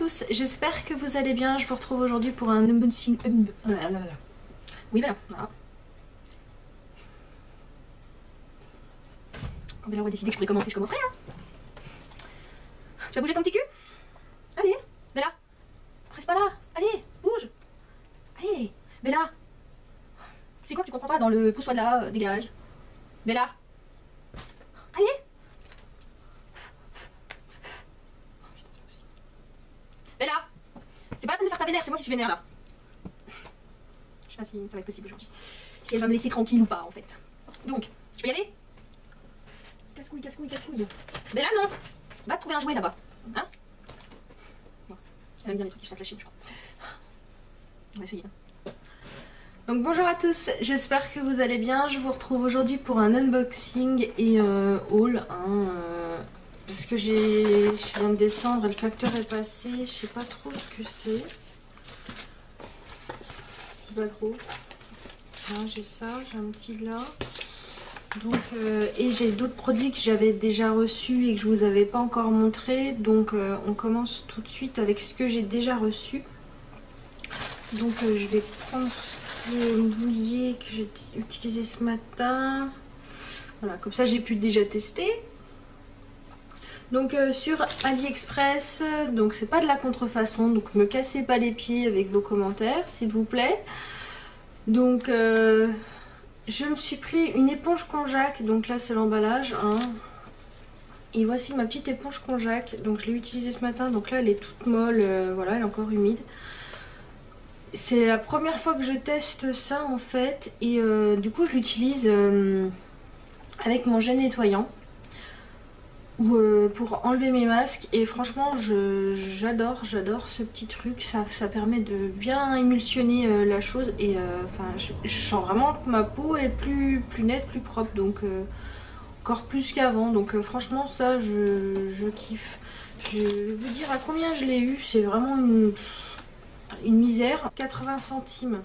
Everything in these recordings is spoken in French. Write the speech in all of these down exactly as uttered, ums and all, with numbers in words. tous, j'espère que vous allez bien. Je vous retrouve aujourd'hui pour un unboxing. Oui, voilà. Quand Bella aurait décidé que je pourrais commencer, je commencerai. Hein, tu vas bouger ton petit cul? Allez, Bella. Reste pas là. Allez, bouge. Allez, Bella. C'est quoi que tu comprends pas dans le pousse-toi de là, euh, dégage. Bella. Allez. Bella, c'est pas la peine de faire ta vénère, c'est moi qui suis vénère là. Je sais pas si ça va être possible aujourd'hui. Si elle va me laisser tranquille ou pas en fait. Donc, je peux y aller? Casse-couille, casse-couille, casse-couille. Bella, non. Va trouver un jouet là-bas. Hein? Bon. Elle aime bien les trucs qui sont flashés, je crois. On va essayer. Hein. Donc bonjour à tous, j'espère que vous allez bien. Je vous retrouve aujourd'hui pour un unboxing et euh, haul. Hein, euh... Parce que j'ai, je viens de descendre et le facteur est passé, je sais pas trop ce que c'est. Je sais pas trop. J'ai ça, j'ai un petit là. Donc, euh, et j'ai d'autres produits que j'avais déjà reçus et que je vous avais pas encore montré. Donc euh, on commence tout de suite avec ce que j'ai déjà reçu. Donc euh, je vais prendre ce que mouillé que j'ai utilisé ce matin. Voilà, comme ça j'ai pu déjà tester. Donc euh, sur AliExpress, donc c'est pas de la contrefaçon, donc me cassez pas les pieds avec vos commentaires s'il vous plaît. Donc euh, je me suis pris une éponge Konjac, donc là c'est l'emballage. Hein. Et voici ma petite éponge Konjac, donc je l'ai utilisée ce matin, donc là elle est toute molle, euh, voilà elle est encore humide. C'est la première fois que je teste ça en fait, et euh, du coup je l'utilise euh, avec mon gel nettoyant. Ou euh, pour enlever mes masques, et franchement j'adore j'adore ce petit truc, ça, ça permet de bien émulsionner euh, la chose, et enfin euh, je, je sens vraiment que ma peau est plus, plus nette, plus propre, donc euh, encore plus qu'avant, donc euh, franchement ça je, je kiffe. Je vais vous dire à combien je l'ai eu, c'est vraiment une, une misère, quatre-vingts centimes.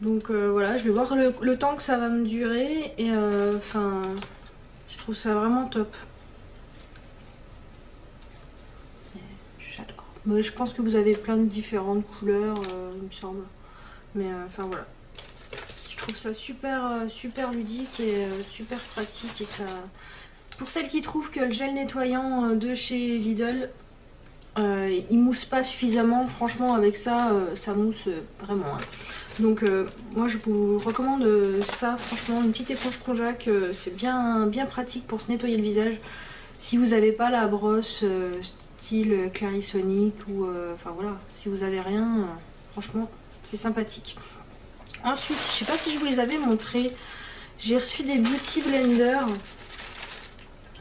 Donc euh, voilà, je vais voir le, le temps que ça va me durer, et enfin... Euh, je trouve ça vraiment top. J'adore. Mais je pense que vous avez plein de différentes couleurs, euh, il me semble. Mais euh, enfin voilà. Je trouve ça super, super ludique et euh, super pratique. Et ça... Pour celles qui trouvent que le gel nettoyant de chez Lidl, euh, il mousse pas suffisamment, franchement avec ça, euh, ça mousse vraiment. Hein. Donc euh, moi je vous recommande ça, franchement une petite éponge Konjac, euh, c'est bien, bien pratique pour se nettoyer le visage. Si vous n'avez pas la brosse euh, style Clarisonic ou euh, enfin voilà, si vous n'avez rien, euh, franchement c'est sympathique. Ensuite, je ne sais pas si je vous les avais montrés, j'ai reçu des Beauty Blender.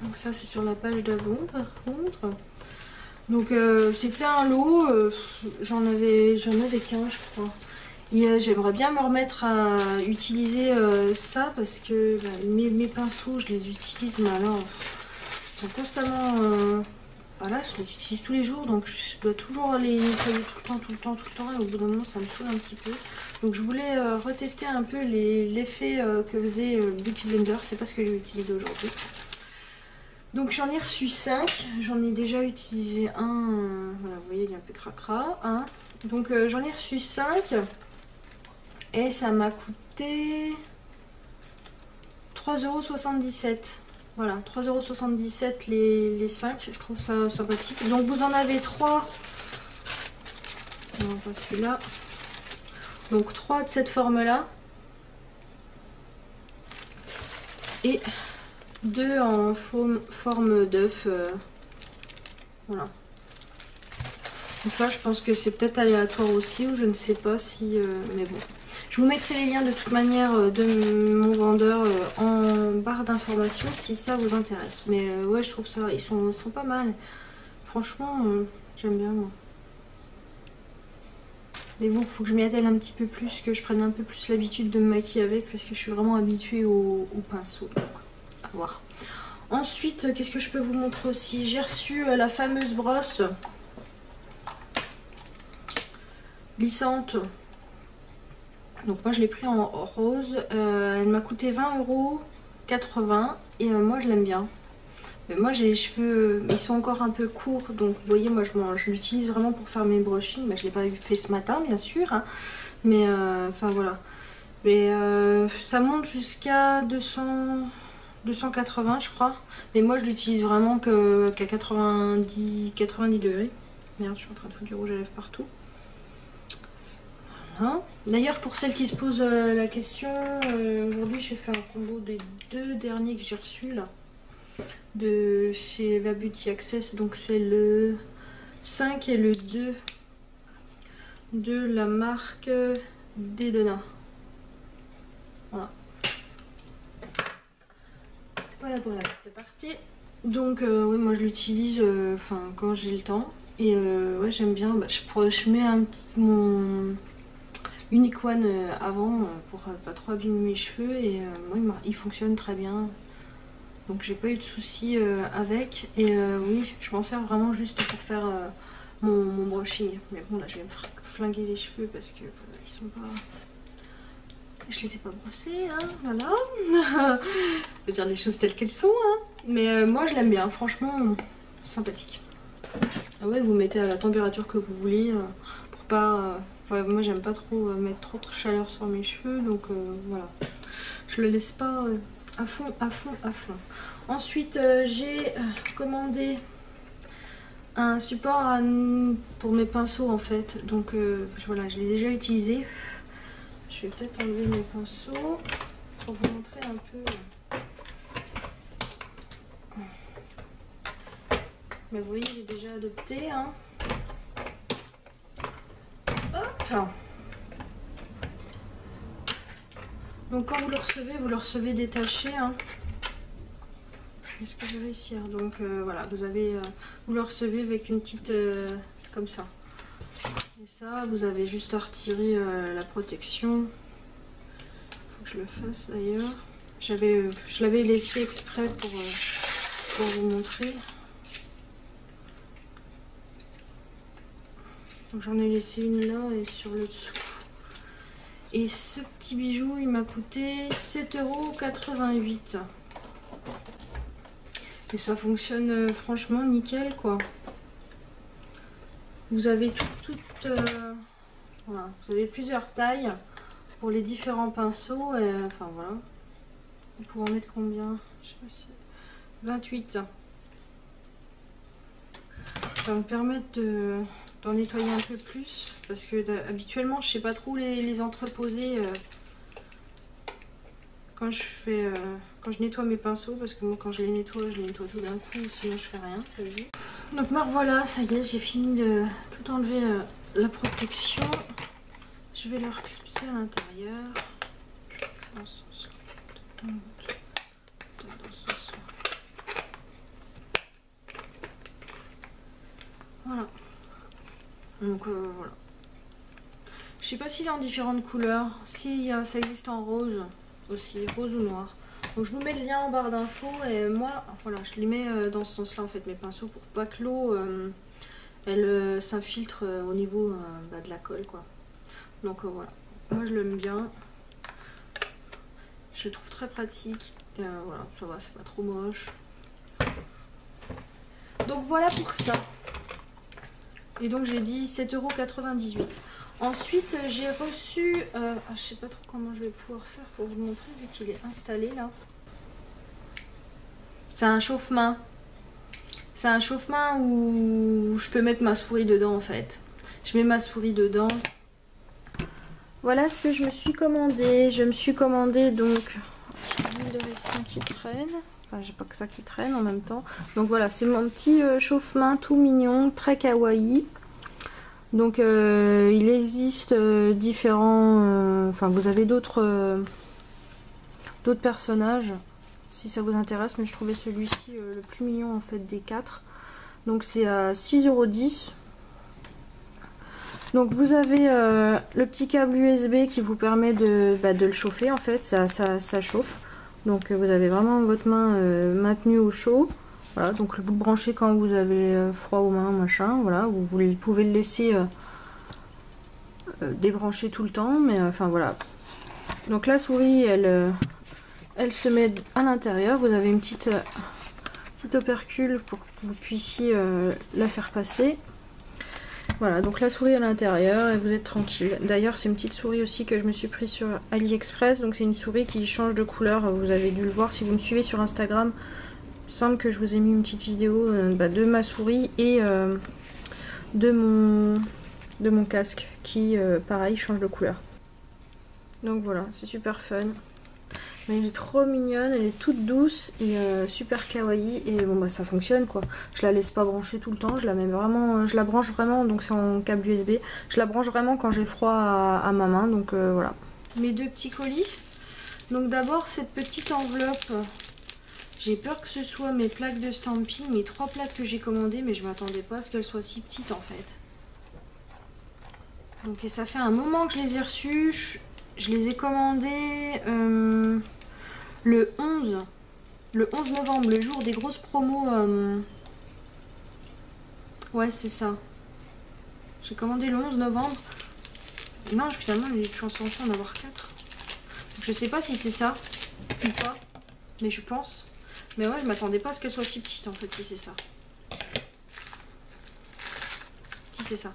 Donc ça c'est sur la page d'avant par contre. Donc euh, c'était un lot, euh, j'en avais, j'en avais qu'un je crois. Euh, j'aimerais bien me remettre à utiliser euh, ça parce que bah, mes, mes pinceaux je les utilise, mais alors ils sont constamment euh, voilà, je les utilise tous les jours, donc je dois toujours les nettoyer tout le temps tout le temps tout le temps et au bout d'un moment ça me saoule un petit peu. Donc je voulais euh, retester un peu l'effet euh, que faisait euh, Beauty Blender, c'est pas ce que j'ai utilisé aujourd'hui. Donc j'en ai reçu cinq, j'en ai déjà utilisé un, euh, voilà vous voyez il est un peu cracra, hein. Donc euh, j'en ai reçu cinq. Et ça m'a coûté trois euros soixante-dix-sept. Voilà, trois euros soixante-dix-sept les, les cinq. Je trouve ça sympathique. Donc vous en avez trois. Non, pas celui-là. Donc trois de cette forme-là. Et deux en forme, forme d'œuf. Euh, voilà. Donc ça, je pense que c'est peut-être aléatoire aussi. Ou je ne sais pas si... Euh, mais bon. Je vous mettrai les liens de toute manière de mon vendeur en barre d'information si ça vous intéresse. Mais euh, ouais, je trouve ça, ils sont, sont pas mal. Franchement, euh, j'aime bien moi. Mais bon, il faut que je m'y attelle un petit peu plus, que je prenne un peu plus l'habitude de me maquiller avec parce que je suis vraiment habituée au, au pinceau. Donc, à voir. Ensuite, qu'est-ce que je peux vous montrer aussi? J'ai reçu la fameuse brosse glissante. Donc moi je l'ai pris en rose, euh, elle m'a coûté vingt euros quatre-vingts et euh, moi je l'aime bien. Mais moi j'ai les cheveux, ils sont encore un peu courts, donc vous voyez, moi je, je l'utilise vraiment pour faire mes brushings. Mais je l'ai pas fait ce matin bien sûr, hein. Mais euh, enfin voilà. Mais euh, ça monte jusqu'à deux cents, deux cent quatre-vingts je crois. Mais moi je l'utilise vraiment qu'à qu quatre-vingt-dix, quatre-vingt-dix degrés. Merde, je suis en train de foutre du rouge à lèvres partout. Voilà. D'ailleurs pour celles qui se posent euh, la question, euh, aujourd'hui j'ai fait un combo des deux derniers que j'ai reçus là. De chez Vabuti Access. Donc c'est le cinq et le deux de la marque Dédona. Voilà. Voilà, voilà, c'est parti. Donc euh, oui, moi je l'utilise enfin euh, quand j'ai le temps. Et euh, ouais, j'aime bien. Bah, je, je mets un petit, mon Unique One euh, avant euh, pour euh, pas trop abîmer mes cheveux. Et euh, moi il fonctionne très bien. Donc j'ai pas eu de soucis euh, avec. Et euh, oui, je m'en sers vraiment juste pour faire euh, mon, mon brushing. Mais bon, là je vais me flinguer les cheveux parce que euh, ils sont pas... Je les ai pas brossés, hein, voilà. Je peux dire les choses telles qu'elles sont, hein. Mais euh, moi je l'aime bien, franchement, sympathique. Ah ouais, vous mettez à la température que vous voulez euh, pour pas... Euh, moi j'aime pas trop euh, mettre trop de chaleur sur mes cheveux, donc euh, voilà. Je le laisse pas... Euh, à fond, à fond, à fond. Ensuite, euh, j'ai commandé un support à, pour mes pinceaux en fait. Donc euh, voilà, je l'ai déjà utilisé. Je vais peut-être enlever mes pinceaux pour vous montrer un peu. Mais vous voyez, j'ai déjà adopté. Hein. Hop! Donc quand vous le recevez, vous le recevez détaché. Hein. Est-ce que je vais réussir? Donc euh, voilà, vous avez, euh, vous le recevez avec une petite euh, comme ça. Et ça, vous avez juste à retirer euh, la protection. Faut que je le fasse d'ailleurs. J'avais, euh, je l'avais laissé exprès pour, euh, pour vous montrer. Donc j'en ai laissé une là et sur le dessous. Et ce petit bijou, il m'a coûté sept euros quatre-vingt-huit. Et ça fonctionne euh, franchement nickel, quoi. Vous avez tout, tout, euh, voilà. Vous avez plusieurs tailles pour les différents pinceaux. Et, euh, enfin voilà. Vous pouvez en mettre combien? Je sais pas si... vingt-huit. Ça va me permettre de... d'en nettoyer un peu plus parce que habituellement je sais pas trop les, les entreposer euh, quand je fais euh, quand je nettoie mes pinceaux, parce que moi quand je les nettoie je les nettoie tout d'un coup, sinon je fais rien. Donc me revoilà, ça y est, j'ai fini de tout enlever euh, la protection. Je vais la reclipser à l'intérieur. Voilà. Donc euh, voilà. Je sais pas s'il est en différentes couleurs. Si euh, ça existe en rose aussi, rose ou noir. Donc je vous mets le lien en barre d'infos. Et moi, voilà, je les mets euh, dans ce sens-là en fait, mes pinceaux, pour pas que l'eau euh, elle euh, s'infiltre euh, au niveau euh, bah, de la colle, quoi. Donc euh, voilà. Moi je l'aime bien. Je le trouve très pratique. Et, euh, voilà, ça va, c'est pas trop moche. Donc voilà pour ça. Et donc j'ai dit sept euros quatre-vingt-dix-huit. Ensuite j'ai reçu, euh, ah, je sais pas trop comment je vais pouvoir faire pour vous montrer vu qu'il est installé là. C'est un chauffe-main. C'est un chauffe-main où je peux mettre ma souris dedans en fait. Je mets ma souris dedans. Voilà ce que je me suis commandé. Je me suis commandé donc une de récits qui traîne. Enfin, j'ai pas que ça qui traîne en même temps. Donc voilà, c'est mon petit euh, chauffe-main tout mignon, très kawaii. Donc euh, il existe euh, différents... Euh, enfin, vous avez d'autres euh, d'autres personnages, si ça vous intéresse. Mais je trouvais celui-ci euh, le plus mignon en fait des quatre. Donc c'est à six euros dix. Donc vous avez euh, le petit câble U S B qui vous permet de, bah, de le chauffer en fait. Ça, ça, ça chauffe. Donc vous avez vraiment votre main euh, maintenue au chaud. Voilà, donc vous le branchez quand vous avez euh, froid aux mains, machin. Voilà, vous, vous pouvez le laisser euh, euh, débrancher tout le temps, mais enfin euh, voilà. Donc la souris, elle, euh, elle se met à l'intérieur. Vous avez une petite euh, petite opercule pour que vous puissiez euh, la faire passer. Voilà, donc la souris à l'intérieur et vous êtes tranquille. D'ailleurs, c'est une petite souris aussi que je me suis prise sur AliExpress. Donc c'est une souris qui change de couleur. Vous avez dû le voir si vous me suivez sur Instagram. Il me semble que je vous ai mis une petite vidéo euh, bah, de ma souris et euh, de, mon, de mon casque qui, euh, pareil, change de couleur. Donc voilà, c'est super fun. Mais elle est trop mignonne, elle est toute douce et euh, super kawaii. Et bon bah ça fonctionne quoi. Je la laisse pas brancher tout le temps, je la mets vraiment, je la branche vraiment, donc c'est en câble U S B. Je la branche vraiment quand j'ai froid à, à ma main, donc euh, voilà. Mes deux petits colis. Donc d'abord cette petite enveloppe. J'ai peur que ce soit mes plaques de Stampin', mes trois plaques que j'ai commandées, mais je m'attendais pas à ce qu'elles soient si petites en fait. Donc et ça fait un moment que je les ai reçues. Je... Je les ai commandés euh, le onze. Le onze novembre, le jour des grosses promos. Euh... Ouais, c'est ça. J'ai commandé le onze novembre. Non, finalement, j'ai eu de chance en avoir quatre. Donc, je sais pas si c'est ça ou pas. Mais je pense. Mais ouais, je m'attendais pas à ce qu'elle soit si petite en fait, si c'est ça. Si c'est ça.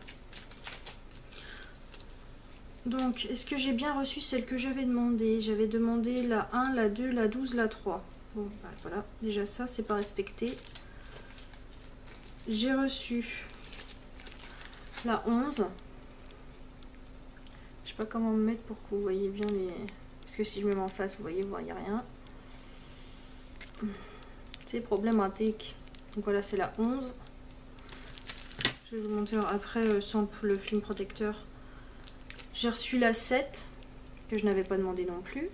Donc, est-ce que j'ai bien reçu celle que j'avais demandée? J'avais demandé la un, la deux, la douze, la trois. Bon, bah, voilà. Déjà ça, c'est pas respecté. J'ai reçu la onze. Je sais pas comment me mettre pour que vous voyez bien les... Parce que si je me mets en face, vous voyez, vous voyez rien. C'est problématique. Donc voilà, c'est la onze. Je vais vous montrer après sans le film protecteur. J'ai reçu la sept, que je n'avais pas demandé non plus.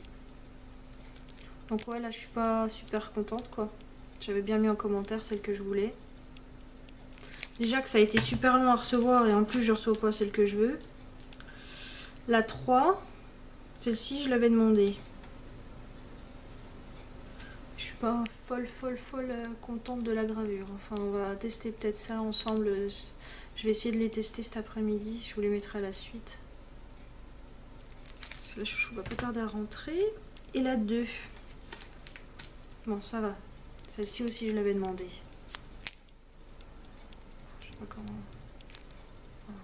Donc ouais, là je suis pas super contente quoi. J'avais bien mis en commentaire celle que je voulais. Déjà que ça a été super long à recevoir et en plus je reçois pas celle que je veux. La trois, celle-ci je l'avais demandée. Je suis pas folle folle folle contente de la gravure. Enfin on va tester peut-être ça ensemble. Je vais essayer de les tester cet après-midi. Je vous les mettrai à la suite. La chouchou va pas tarder à rentrer. Et la deux. Bon, ça va. Celle-ci aussi, je l'avais demandé. Je sais pas comment... Voilà.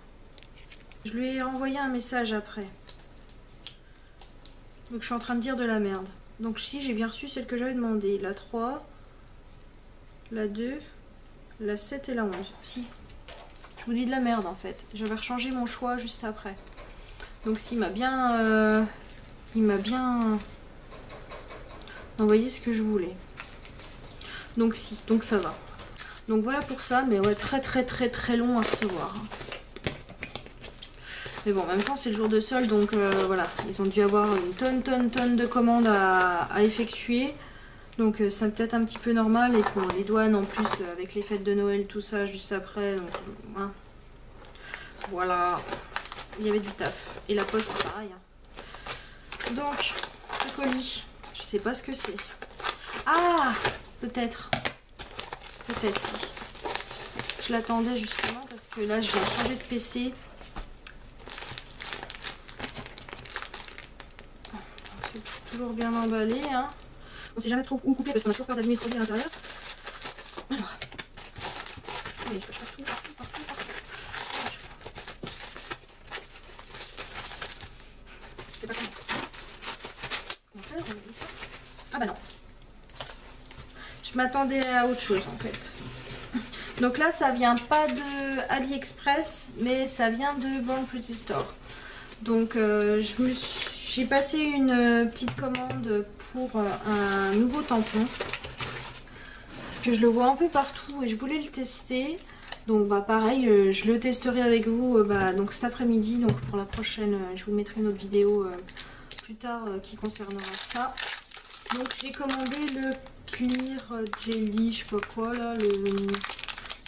Je lui ai envoyé un message après. Donc, je suis en train de dire de la merde. Donc, si, j'ai bien reçu celle que j'avais demandé. La trois, la deux, la sept et la onze. Si. Je vous dis de la merde, en fait. Je vais rechanger mon choix juste après. Donc s'il m'a bien, euh, il m'a bien envoyé ce que je voulais. Donc si, donc ça va. Donc voilà pour ça, mais ouais, très très très très long à recevoir. Mais bon, en même temps c'est le jour de solde, donc euh, voilà, ils ont dû avoir une tonne tonne tonne de commandes à, à effectuer. Donc euh, c'est peut-être un petit peu normal, et pour les douanes en plus, avec les fêtes de Noël, tout ça juste après, donc hein. Voilà. Il y avait du taf. Et la poste, pareil. Donc, ce colis, je sais pas ce que c'est. Ah, peut-être. Peut-être, si. Je l'attendais justement parce que là, je viens changer de P C. C'est toujours bien emballé, hein. On sait jamais trop où couper parce qu'on a toujours peur d'admettre trop bien à l'intérieur. Alors. Mais je partout, partout, partout, partout. Ah bah non. Je m'attendais à autre chose en fait. Donc là ça vient pas de AliExpress, mais ça vient de Born Pretty Store. Donc euh, je me suis... j'ai passé une petite commande pour un nouveau tampon. Parce que je le vois un peu partout et je voulais le tester. Donc bah pareil, euh, je le testerai avec vous euh, bah, donc cet après-midi. Donc pour la prochaine, euh, je vous mettrai une autre vidéo euh, plus tard euh, qui concernera ça. Donc j'ai commandé le Clear Jelly, je sais pas quoi là, le,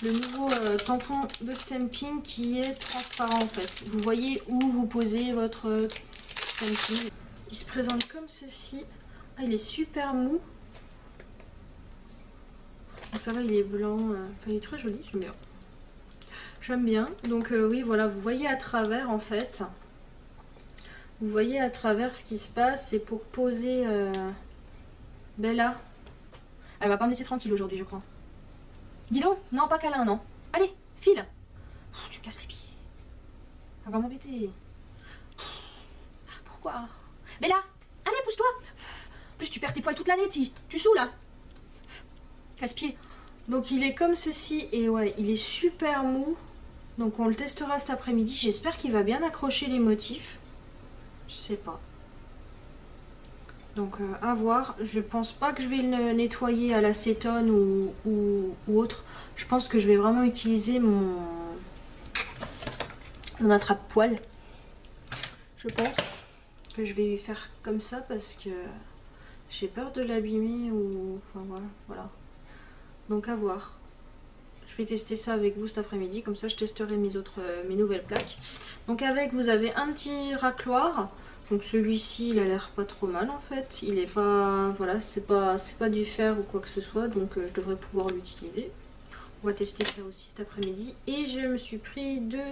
le nouveau euh, tampon de Stampin' qui est transparent en fait. Vous voyez où vous posez votre euh, Stampin'. Il se présente comme ceci. Ah, il est super mou. Donc ça va, il est blanc. Euh... Enfin, il est très joli, j'aime bien. J'aime bien. Donc euh, oui, voilà, vous voyez à travers en fait. Vous voyez à travers ce qui se passe. Et pour poser... Euh... Bella, elle va pas me laisser tranquille aujourd'hui, je crois. Dis donc, non, pas câlin, non. Allez, file. Pff, tu me casses les pieds. Elle va m'embêter. Pourquoi? Mais là, allez, pousse-toi. En plus, tu perds tes poils toute l'année, ti. Tu saoules, là. Casse-pied. Donc, il est comme ceci. Et ouais, il est super mou. Donc, on le testera cet après-midi. J'espère qu'il va bien accrocher les motifs. Je sais pas. Donc, euh, à voir. Je pense pas que je vais le nettoyer à l'acétone ou, ou, ou autre. Je pense que je vais vraiment utiliser mon, mon attrape-poil. Je pense que je vais faire comme ça parce que j'ai peur de l'abîmer ou... Enfin, voilà. voilà. Donc, à voir. Je vais tester ça avec vous cet après-midi. Comme ça, je testerai mes, autres, mes nouvelles plaques. Donc, avec, vous avez un petit racloir. Donc celui-ci, il a l'air pas trop mal en fait. Il est pas... Voilà, c'est pas, c'est pas du fer ou quoi que ce soit. Donc euh, je devrais pouvoir l'utiliser. On va tester ça aussi cet après-midi. Et je me suis pris deux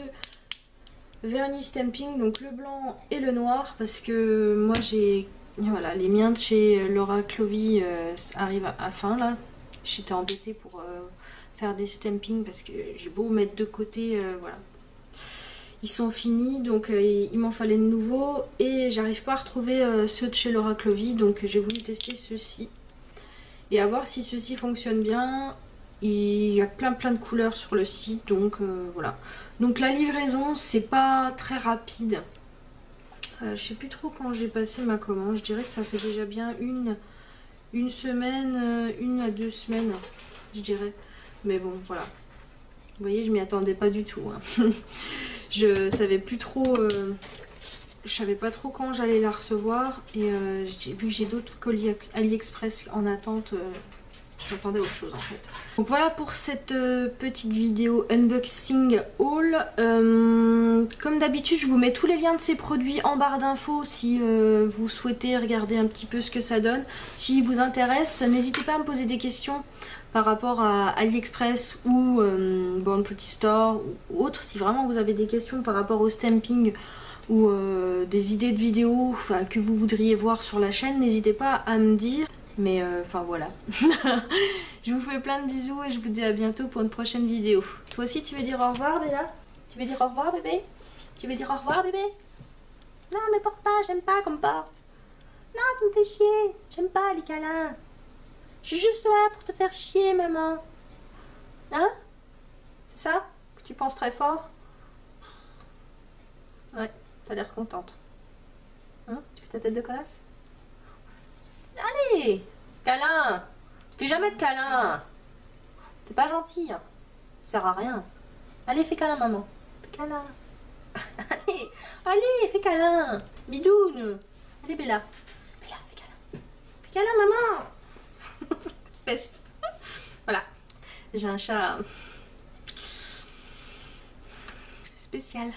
vernis stamping. Donc le blanc et le noir. Parce que moi j'ai... Voilà, les miens de chez Laura Clovy euh, arrivent à, à fin là. J'étais embêtée pour euh, faire des stampings. Parce que j'ai beau mettre de côté... Euh, voilà. Ils sont finis, donc euh, il m'en fallait de nouveau et j'arrive pas à retrouver euh, ceux de chez Laura Clovy, donc j'ai voulu tester ceux-ci et à voir si ceux-ci fonctionnent bien. Il y a plein plein de couleurs sur le site, donc euh, voilà. Donc la livraison, c'est pas très rapide. Euh, je sais plus trop quand j'ai passé ma commande, je dirais que ça fait déjà bien une, une semaine, euh, une à deux semaines, je dirais. Mais bon, voilà. Vous voyez, je m'y attendais pas du tout. Hein. Je savais plus trop, euh, je savais pas trop quand j'allais la recevoir et euh, vu que j'ai d'autres colis AliExpress en attente, euh, je m'attendais à autre chose en fait. Donc voilà pour cette euh, petite vidéo unboxing haul. Euh, comme d'habitude, je vous mets tous les liens de ces produits en barre d'infos si euh, vous souhaitez regarder un petit peu ce que ça donne. S'il vous intéresse, n'hésitez pas à me poser des questions par rapport à AliExpress ou euh, Born Pretty Store ou autre. Si vraiment vous avez des questions par rapport au stamping ou euh, des idées de vidéos que vous voudriez voir sur la chaîne, n'hésitez pas à me dire. Mais enfin euh, voilà. Je vous fais plein de bisous et je vous dis à bientôt pour une prochaine vidéo. Toi aussi tu veux dire au revoir Bella? Tu veux dire au revoir bébé? Tu veux dire au revoir bébé? Non mais porte pas, j'aime pas qu'on me porte. Non tu me fais chier, j'aime pas les câlins. Je suis juste là pour te faire chier, maman. Hein? C'est ça? Que tu penses très fort? Ouais, t'as l'air contente. Hein? Tu fais ta tête de connasse? Allez! Câlin! T'es jamais de câlin! T'es pas gentille. Ça sert à rien. Allez, fais câlin, maman. Fais câlin. Allez! Allez, fais câlin! Bidoune! Allez, Bella. Bella, fais câlin. Fais câlin, maman! Peste. Voilà, j'ai un chat spécial.